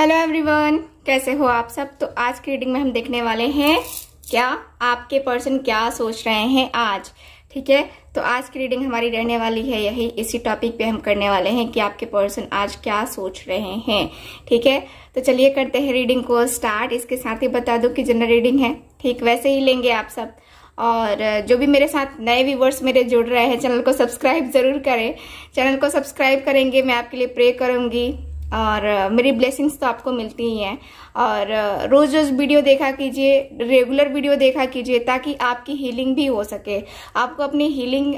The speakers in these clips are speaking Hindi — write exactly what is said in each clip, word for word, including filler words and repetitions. हेलो एवरीवन, कैसे हो आप सब। तो आज की रीडिंग में हम देखने वाले हैं क्या आपके पर्सन क्या सोच रहे हैं आज। ठीक है, तो आज की रीडिंग हमारी रहने वाली है यही, इसी टॉपिक पे हम करने वाले हैं कि आपके पर्सन आज क्या सोच रहे हैं। ठीक है, तो चलिए करते हैं रीडिंग को स्टार्ट। इसके साथ ही बता दूं कि जनरल रीडिंग है, ठीक वैसे ही लेंगे आप सब। और जो भी मेरे साथ नए व्यूवर्स मेरे जुड़ रहे हैं, चैनल को सब्सक्राइब जरूर करें। चैनल को सब्सक्राइब करेंगे, मैं आपके लिए प्रे करूंगी और मेरी ब्लेसिंग्स तो आपको मिलती ही हैं। और रोज रोज वीडियो देखा कीजिए, रेगुलर वीडियो देखा कीजिए, ताकि आपकी हीलिंग भी हो सके। आपको अपनी हीलिंग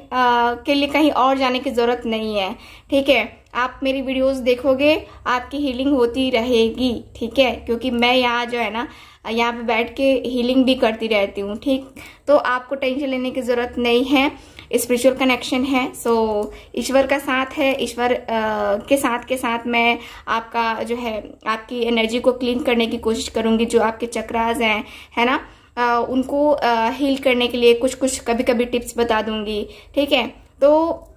के लिए कहीं और जाने की ज़रूरत नहीं है। ठीक है, आप मेरी वीडियोस देखोगे, आपकी हीलिंग होती रहेगी। ठीक है, क्योंकि मैं यहाँ जो है ना, यहाँ पे बैठ के हीलिंग भी करती रहती हूँ। ठीक, तो आपको टेंशन लेने की ज़रूरत नहीं है। स्पिरिचुअल कनेक्शन है, सो ईश्वर का साथ है। ईश्वर के साथ के साथ मैं आपका जो है आपकी एनर्जी को क्लीन करने की कोशिश करूँगी। जो आपके चक्राज हैं है ना, आ, उनको हील करने के लिए कुछ कुछ कभी कभी टिप्स बता दूँगी। ठीक है, तो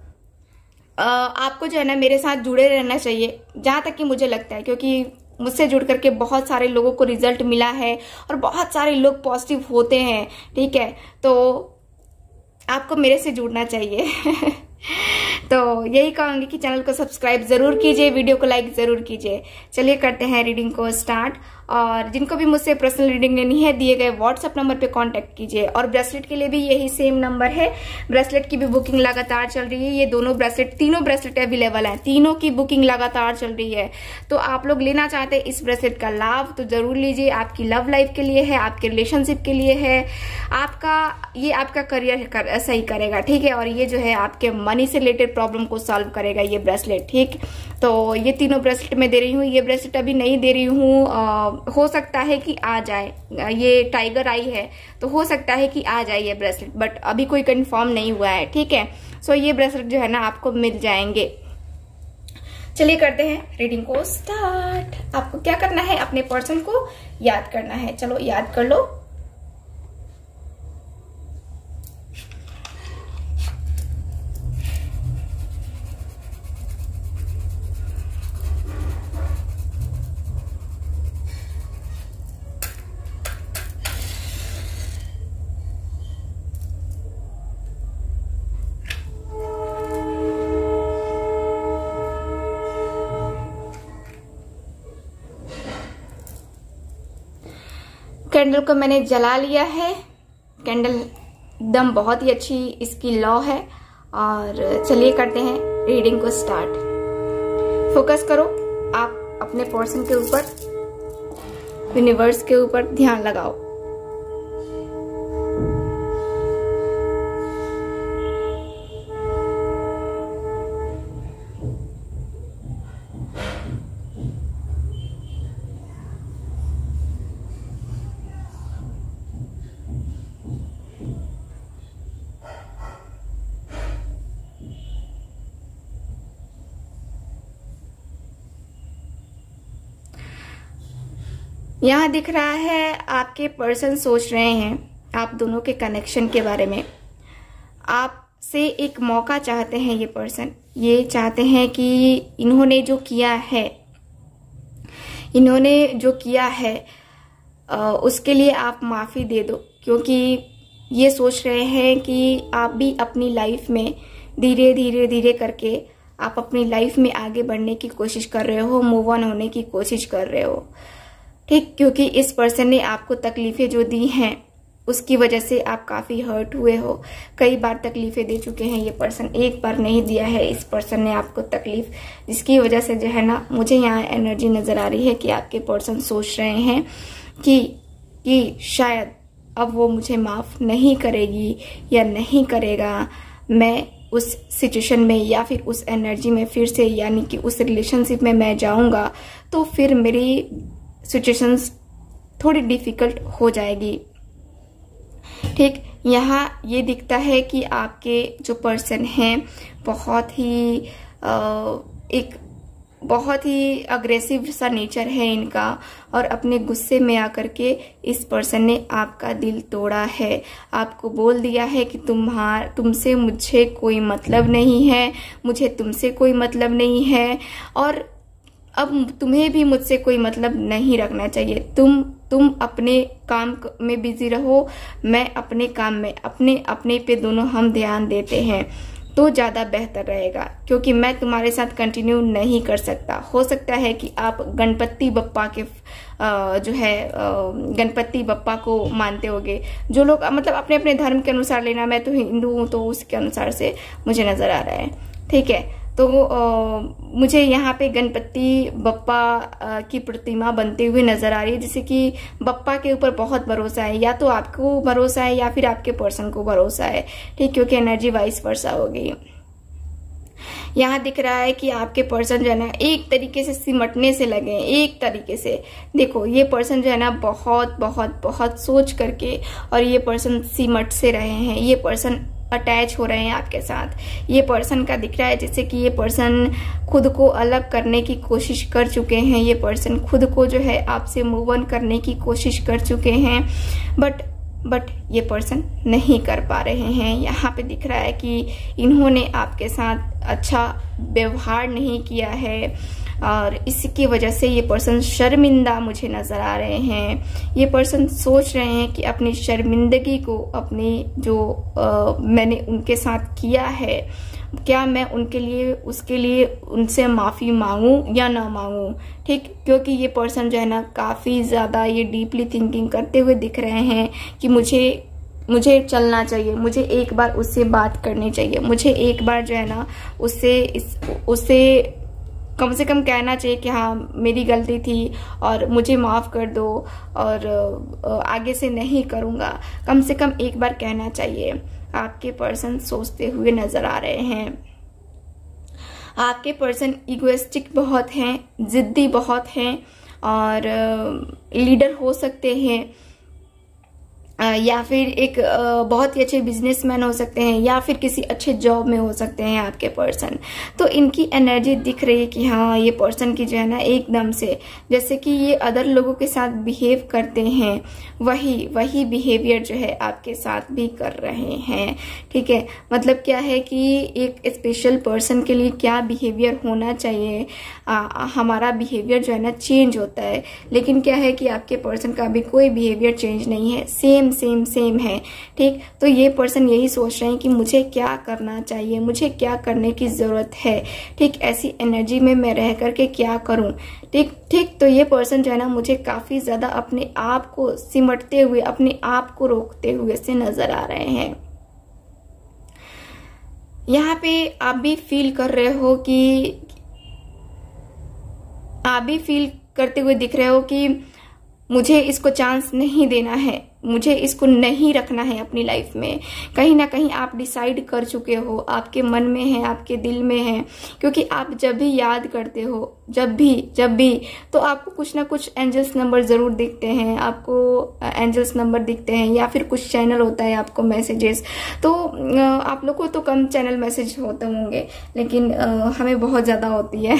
Uh, आपको जो है ना मेरे साथ जुड़े रहना चाहिए, जहाँ तक कि मुझे लगता है, क्योंकि मुझसे जुड़ करके बहुत सारे लोगों को रिजल्ट मिला है और बहुत सारे लोग पॉजिटिव होते हैं। ठीक है, तो आपको मेरे से जुड़ना चाहिए। तो यही कहूँगी कि चैनल को सब्सक्राइब ज़रूर कीजिए, वीडियो को लाइक ज़रूर कीजिए। चलिए करते हैं रीडिंग को स्टार्ट। और जिनको भी मुझसे पर्सनल रीडिंग लेनी है, दिए गए व्हाट्सअप नंबर पे कांटेक्ट कीजिए। और ब्रेसलेट के लिए भी यही सेम नंबर है। ब्रेसलेट की भी बुकिंग लगातार चल रही है। ये दोनों ब्रेसलेट, तीनों ब्रेसलेट अवेलेबल हैं, तीनों की बुकिंग लगातार चल रही है। तो आप लोग लेना चाहते हैं इस ब्रेसलेट का लाभ तो ज़रूर लीजिए। आपकी लव लाइफ के लिए है, आपके रिलेशनशिप के लिए है, आपका ये आपका करियर कर, सही करेगा। ठीक है, और ये जो है आपके मनी से रिलेटेड प्रॉब्लम को सॉल्व करेगा ये ब्रेसलेट। ठीक, तो ये तीनों ब्रेसलेट मैं दे रही हूँ। ये ब्रेसलेट अभी नहीं दे रही हूँ, हो सकता है कि आ जाए। ये टाइगर आई है तो हो सकता है कि आ जाए ये ब्रेसलेट, बट अभी कोई कंफर्म नहीं हुआ है। ठीक है, सो ये ब्रेसलेट जो है ना आपको मिल जाएंगे। चलिए करते हैं रीडिंग को स्टार्ट। आपको क्या करना है, अपने पर्सन को याद करना है। चलो याद कर लो। कैंडल को मैंने जला लिया है। कैंडल एकदम बहुत ही अच्छी इसकी लौ है। और चलिए करते हैं रीडिंग को स्टार्ट। फोकस करो आप अपने पर्सन के ऊपर, यूनिवर्स के ऊपर ध्यान लगाओ। यहाँ दिख रहा है आपके पर्सन सोच रहे हैं आप दोनों के कनेक्शन के बारे में। आपसे एक मौका चाहते हैं ये पर्सन। ये चाहते हैं कि इन्होंने जो किया है, इन्होंने जो किया है उसके लिए आप माफ़ी दे दो, क्योंकि ये सोच रहे हैं कि आप भी अपनी लाइफ में धीरे धीरे धीरे करके आप अपनी लाइफ में आगे बढ़ने की कोशिश कर रहे हो, मूव ऑन होने की कोशिश कर रहे हो। ठीक, क्योंकि इस पर्सन ने आपको तकलीफें जो दी हैं उसकी वजह से आप काफ़ी हर्ट हुए हो। कई बार तकलीफें दे चुके हैं ये पर्सन, एक बार नहीं दिया है इस पर्सन ने आपको तकलीफ, जिसकी वजह से जो है ना मुझे यहाँ एनर्जी नज़र आ रही है कि आपके पर्सन सोच रहे हैं कि कि शायद अब वो मुझे माफ़ नहीं करेगी या नहीं करेगा। मैं उस सिचुएशन में या फिर उस एनर्जी में फिर से, यानी कि उस रिलेशनशिप में मैं जाऊँगा तो फिर मेरी सिचुएशंस थोड़ी डिफिकल्ट हो जाएगी। ठीक, यहाँ ये दिखता है कि आपके जो पर्सन हैं बहुत ही आ, एक बहुत ही अग्रेसिव सा नेचर है इनका, और अपने गुस्से में आकर के इस पर्सन ने आपका दिल तोड़ा है। आपको बोल दिया है कि तुम्हार तुमसे मुझे कोई मतलब नहीं है, मुझे तुमसे कोई मतलब नहीं है। और अब तुम्हें भी मुझसे कोई मतलब नहीं रखना चाहिए। तुम तुम अपने काम में बिजी रहो, मैं अपने काम में, अपने अपने पे दोनों हम ध्यान देते हैं तो ज़्यादा बेहतर रहेगा, क्योंकि मैं तुम्हारे साथ कंटिन्यू नहीं कर सकता। हो सकता है कि आप गणपति बप्पा के जो है गणपति बप्पा को मानते होगे, जो लोग मतलब अपने अपने धर्म के अनुसार लेना, मैं तो हिंदू हूँ तो उसके अनुसार से मुझे नज़र आ रहा है, ठीक है। तो आ, मुझे यहाँ पे गणपति बप्पा की प्रतिमा बनते हुए नज़र आ रही है, जैसे कि बप्पा के ऊपर बहुत भरोसा है, या तो आपको भरोसा है या फिर आपके पर्सन को भरोसा है, ठीक, क्योंकि एनर्जी वाइस वर्सा हो गई। यहाँ दिख रहा है कि आपके पर्सन जो है ना एक तरीके से सिमटने से लगे हैं, एक तरीके से। देखो ये पर्सन जो है ना बहुत बहुत बहुत सोच करके, और ये पर्सन सिमट से रहे हैं, ये पर्सन अटैच हो रहे हैं आपके साथ। ये पर्सन का दिख रहा है जैसे कि ये पर्सन खुद को अलग करने की कोशिश कर चुके हैं, ये पर्सन खुद को जो है आपसे मूव ऑन करने की कोशिश कर चुके हैं, बट बट ये पर्सन नहीं कर पा रहे हैं। यहाँ पे दिख रहा है कि इन्होंने आपके साथ अच्छा व्यवहार नहीं किया है, और इसकी वजह से ये पर्सन शर्मिंदा मुझे नज़र आ रहे हैं। ये पर्सन सोच रहे हैं कि अपनी शर्मिंदगी को, अपनी जो आ, मैंने उनके साथ किया है, क्या मैं उनके लिए उसके लिए उनसे माफ़ी मांगूं या ना मांगूं, ठीक, क्योंकि ये पर्सन जो है ना काफ़ी ज़्यादा ये डीपली थिंकिंग करते हुए दिख रहे हैं कि मुझे मुझे चलना चाहिए, मुझे एक बार उससे बात करनी चाहिए, मुझे एक बार जो है ना उससे इस उससे कम से कम कहना चाहिए कि हाँ मेरी गलती थी और मुझे माफ़ कर दो और आगे से नहीं करूँगा, कम से कम एक बार कहना चाहिए। आपके पर्सन सोचते हुए नज़र आ रहे हैं। आपके पर्सन इगोइस्टिक बहुत हैं, ज़िद्दी बहुत हैं, और लीडर हो सकते हैं, या फिर एक बहुत ही अच्छे बिजनेसमैन हो सकते हैं, या फिर किसी अच्छे जॉब में हो सकते हैं आपके पर्सन। तो इनकी एनर्जी दिख रही है कि हाँ ये पर्सन की जो है ना एकदम से जैसे कि ये अदर लोगों के साथ बिहेव करते हैं, वही वही बिहेवियर जो है आपके साथ भी कर रहे हैं, ठीक है। मतलब क्या है कि एक स्पेशल पर्सन के लिए क्या बिहेवियर होना चाहिए, आ, हमारा बिहेवियर जो है ना चेंज होता है, लेकिन क्या है कि आपके पर्सन का भी कोई बिहेवियर चेंज नहीं है, सेम सेम सेम है, ठीक। तो ये पर्सन यही सोच रहे हैं कि मुझे क्या करना चाहिए, मुझे क्या करने की जरूरत है, ठीक, ऐसी एनर्जी में मैं रह करके क्या करूं, ठीक ठीक। तो ये पर्सन जो है ना मुझे काफी ज्यादा अपने आप को सिमटते हुए, अपने आप को रोकते हुए से नजर आ रहे हैं। यहाँ पे आप भी फील कर रहे हो कि आप भी फील करते हुए दिख रहे हो कि मुझे इसको चांस नहीं देना है, मुझे इसको नहीं रखना है अपनी लाइफ में। कहीं ना कहीं आप डिसाइड कर चुके हो, आपके मन में है, आपके दिल में है, क्योंकि आप जब भी याद करते हो, जब भी जब भी तो आपको कुछ ना कुछ एंजल्स नंबर ज़रूर दिखते हैं, आपको एंजल्स नंबर दिखते हैं, या फिर कुछ चैनल होता है आपको मैसेजेस। तो आप लोग को तो कम चैनल मैसेज होते होंगे, लेकिन हमें बहुत ज़्यादा होती है।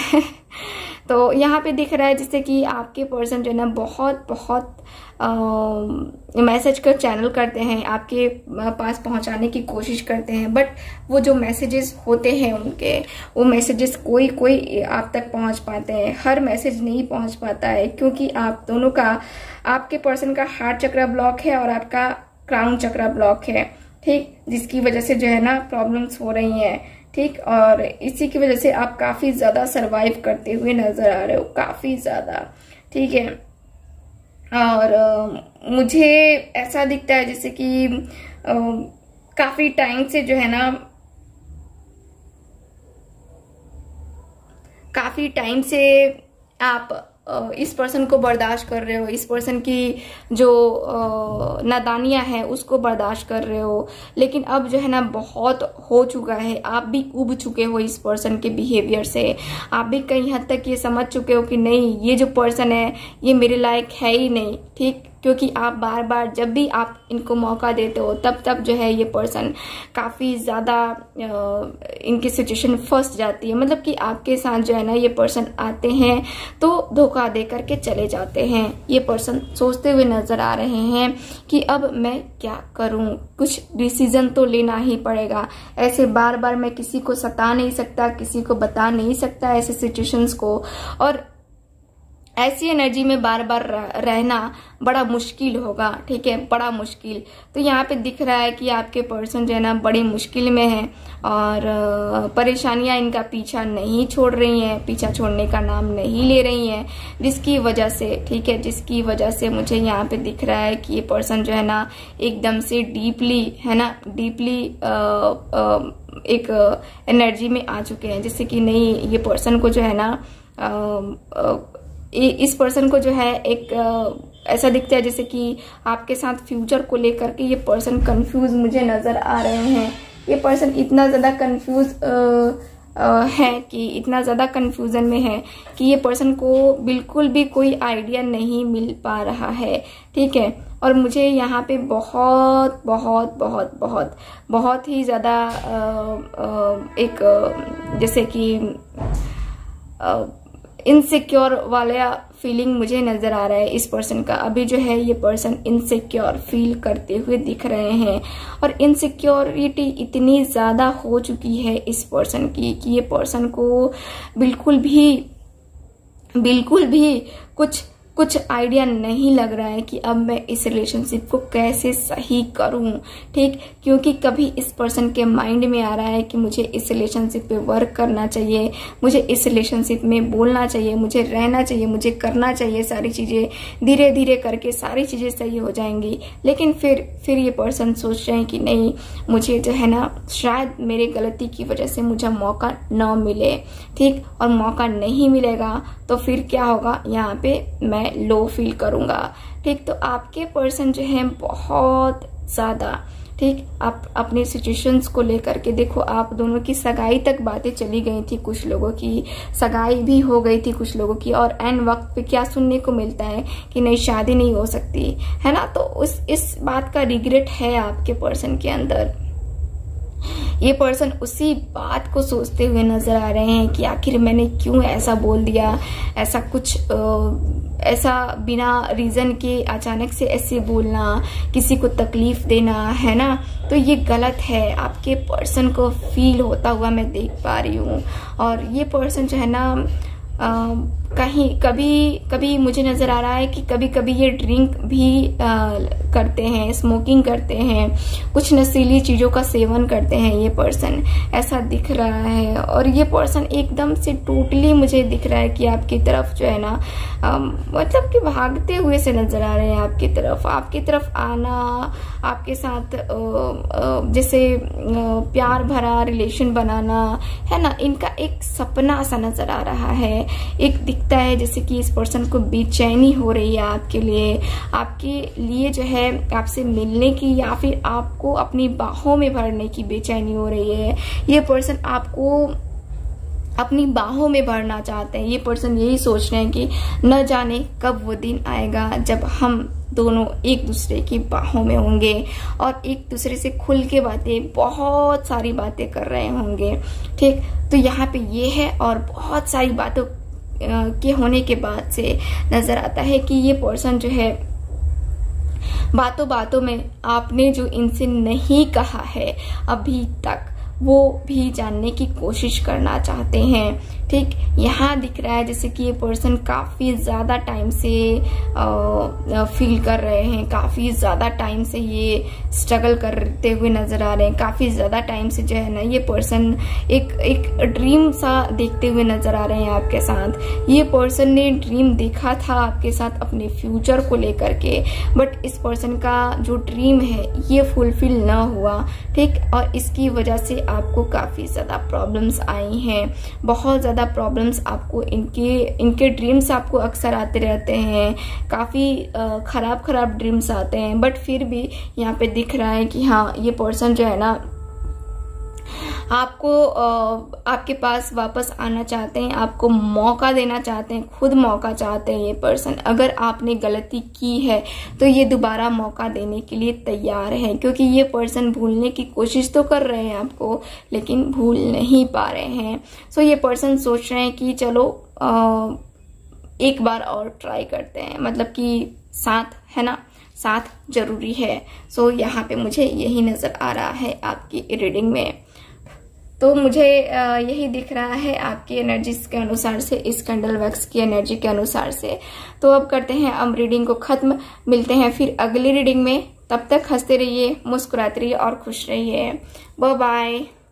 तो यहाँ पे दिख रहा है जैसे कि आपके पर्सन जो है ना बहुत बहुत मैसेज का चैनल करते हैं, आपके पास पहुंचाने की कोशिश करते हैं, बट वो जो मैसेजेस होते हैं उनके, वो मैसेजेस कोई कोई आप तक पहुंच पाते हैं, हर मैसेज नहीं पहुंच पाता है, क्योंकि आप दोनों का, आपके पर्सन का हार्ट चक्रा ब्लॉक है और आपका क्राउन चक्रा ब्लॉक है, ठीक, जिसकी वजह से जो है ना प्रॉब्लम्स हो रही हैं, ठीक, और इसी की वजह से आप काफ़ी ज़्यादा सर्वाइव करते हुए नज़र आ रहे हो, काफ़ी ज़्यादा, ठीक है। और आ, मुझे ऐसा दिखता है जैसे कि काफ़ी टाइम से जो है ना काफ़ी टाइम से आप इस पर्सन को बर्दाश्त कर रहे हो, इस पर्सन की जो नादानियाँ हैं उसको बर्दाश्त कर रहे हो, लेकिन अब जो है ना बहुत हो चुका है, आप भी उब चुके हो इस पर्सन के बिहेवियर से, आप भी कई हद तक ये समझ चुके हो कि नहीं ये जो पर्सन है ये मेरे लायक है ही नहीं, ठीक, क्योंकि आप बार बार जब भी आप इनको मौका देते हो तब तब जो है ये पर्सन काफ़ी ज़्यादा इनकी सिचुएशन फंस जाती है, मतलब कि आपके साथ जो है ना ये पर्सन आते हैं तो धोखा दे करके चले जाते हैं। ये पर्सन सोचते हुए नज़र आ रहे हैं कि अब मैं क्या करूं, कुछ डिसीजन तो लेना ही पड़ेगा, ऐसे बार बार मैं किसी को सता नहीं सकता, किसी को बता नहीं सकता ऐसे सिचुएशंस को, और ऐसी एनर्जी में बार बार रहना बड़ा मुश्किल होगा, ठीक है, बड़ा मुश्किल। तो यहाँ पे दिख रहा है कि आपके पर्सन जो है ना बड़ी मुश्किल में है और परेशानियाँ इनका पीछा नहीं छोड़ रही हैं, पीछा छोड़ने का नाम नहीं ले रही हैं, जिसकी वजह से, ठीक है, जिसकी वजह से मुझे यहाँ पे दिख रहा है कि ये पर्सन जो है ना एकदम से डीपली है ना डीपली एक एनर्जी में आ चुके हैं, जैसे कि नहीं ये पर्सन को जो है ना आ, आ, इस पर्सन को जो है एक आ, ऐसा दिखता है जैसे कि आपके साथ फ्यूचर को लेकर के ये पर्सन कंफ्यूज मुझे नजर आ रहे हैं। ये पर्सन इतना ज़्यादा कंफ्यूज है कि इतना ज़्यादा कंफ्यूजन में है कि ये पर्सन को बिल्कुल भी कोई आइडिया नहीं मिल पा रहा है, ठीक है। और मुझे यहाँ पे बहुत बहुत बहुत बहुत बहुत ही ज़्यादा एक जैसे कि इनसिक्योर वाला फीलिंग मुझे नज़र आ रहा है इस पर्सन का। अभी जो है ये पर्सन इनसिक्योर फील करते हुए दिख रहे हैं और इनसिक्योरिटी इतनी ज़्यादा हो चुकी है इस पर्सन की कि ये पर्सन को बिल्कुल भी बिल्कुल भी कुछ कुछ आइडिया नहीं लग रहा है कि अब मैं इस रिलेशनशिप को कैसे सही करूं, ठीक, क्योंकि कभी इस पर्सन के माइंड में आ रहा है कि मुझे इस रिलेशनशिप पे वर्क करना चाहिए, मुझे इस रिलेशनशिप में बोलना चाहिए, मुझे रहना चाहिए, मुझे करना चाहिए, सारी चीज़ें धीरे धीरे करके सारी चीज़ें सही हो जाएंगी। लेकिन फिर फिर ये पर्सन सोच रहे हैं कि नहीं, मुझे जो है ना शायद मेरे गलती की वजह से मुझे मौका न मिले, ठीक, और मौका नहीं मिलेगा तो फिर क्या होगा, यहाँ पे मैं लो फील करूंगा, ठीक। तो आपके पर्सन जो है बहुत ज्यादा, ठीक, आप अपने सिचुएशंस को लेकर के देखो, आप दोनों की सगाई तक बातें चली गई थी, कुछ लोगों की सगाई भी हो गई थी कुछ लोगों की, और एन वक्त पे क्या सुनने को मिलता है कि नहीं शादी नहीं हो सकती है ना। तो उस इस बात का रिग्रेट है आपके पर्सन के अंदर। ये पर्सन उसी बात को सोचते हुए नजर आ रहे हैं कि आखिर मैंने क्यों ऐसा बोल दिया, ऐसा कुछ आ, ऐसा बिना रीज़न के अचानक से ऐसे बोलना, किसी को तकलीफ देना, है ना, तो ये गलत है। आपके पर्सन को फील होता हुआ मैं देख पा रही हूँ। और ये पर्सन जो है ना आ, कहीं कभी कभी मुझे नज़र आ रहा है कि कभी कभी ये ड्रिंक भी आ, करते हैं, स्मोकिंग करते हैं, कुछ नशीली चीज़ों का सेवन करते हैं ये पर्सन, ऐसा दिख रहा है। और ये पर्सन एकदम से टोटली मुझे दिख रहा है कि आपकी तरफ जो है ना मतलब कि भागते हुए से नज़र आ रहे हैं आपकी तरफ। आपकी तरफ आना, आपके साथ आ, आ, जैसे प्यार भरा रिलेशन बनाना, है ना, इनका एक सपना सा नज़र आ रहा है। एक दिखता है जैसे कि इस पर्सन को बेचैनी हो रही है आपके लिए, आपके लिए जो है आपसे मिलने की या फिर आपको अपनी बाहों में भरने की बेचैनी हो रही है। ये पर्सन आपको अपनी बाहों में भरना चाहते हैं। ये पर्सन यही सोच रहे हैं कि न जाने कब वो दिन आएगा जब हम दोनों एक दूसरे की बाहों में होंगे और एक दूसरे से खुल के बातें, बहुत सारी बातें कर रहे होंगे, ठीक। तो यहाँ पे ये है। और बहुत सारी बातों के होने के बाद से नज़र आता है कि ये पर्सन जो है बातों बातों में आपने जो इनसे नहीं कहा है अभी तक वो भी जानने की कोशिश करना चाहते हैं, ठीक। यहाँ दिख रहा है जैसे कि ये पर्सन काफ़ी ज़्यादा टाइम से फील कर रहे हैं, काफ़ी ज़्यादा टाइम से ये स्ट्रगल करते हुए नज़र आ रहे हैं, काफ़ी ज़्यादा टाइम से जो है ना ये पर्सन एक एक ड्रीम सा देखते हुए नज़र आ रहे हैं आपके साथ। ये पर्सन ने ड्रीम देखा था आपके साथ अपने फ्यूचर को लेकर के, बट इस पर्सन का जो ड्रीम है ये फुलफिल ना हुआ, ठीक, और इसकी वजह से आपको काफ़ी ज़्यादा प्रॉब्लम्स आई हैं, बहुत ज़्यादा प्रॉब्लम्स आपको इनके इनके ड्रीम्स आपको अक्सर आते रहते हैं, काफ़ी ख़राब ख़राब ड्रीम्स आते हैं। बट फिर भी यहाँ पे दिख रहा है कि हाँ ये पर्सन जो है ना आपको आपके पास वापस आना चाहते हैं, आपको मौका देना चाहते हैं, खुद मौका चाहते हैं ये पर्सन। अगर आपने गलती की है तो ये दोबारा मौका देने के लिए तैयार है, क्योंकि ये पर्सन भूलने की कोशिश तो कर रहे हैं आपको लेकिन भूल नहीं पा रहे हैं। सो ये पर्सन सोच रहे हैं कि चलो आ, एक बार और ट्राई करते हैं, मतलब कि साथ, है ना, साथ जरूरी है। सो यहाँ पे मुझे यही नज़र आ रहा है आपकी रीडिंग में। तो मुझे यही दिख रहा है आपकी एनर्जीज के अनुसार से, इस कैंडल वैक्स की एनर्जी के अनुसार से। तो अब करते हैं हम रीडिंग को खत्म, मिलते हैं फिर अगली रीडिंग में। तब तक हंसते रहिए, मुस्कुराते रहिए और खुश रहिए। Bye bye.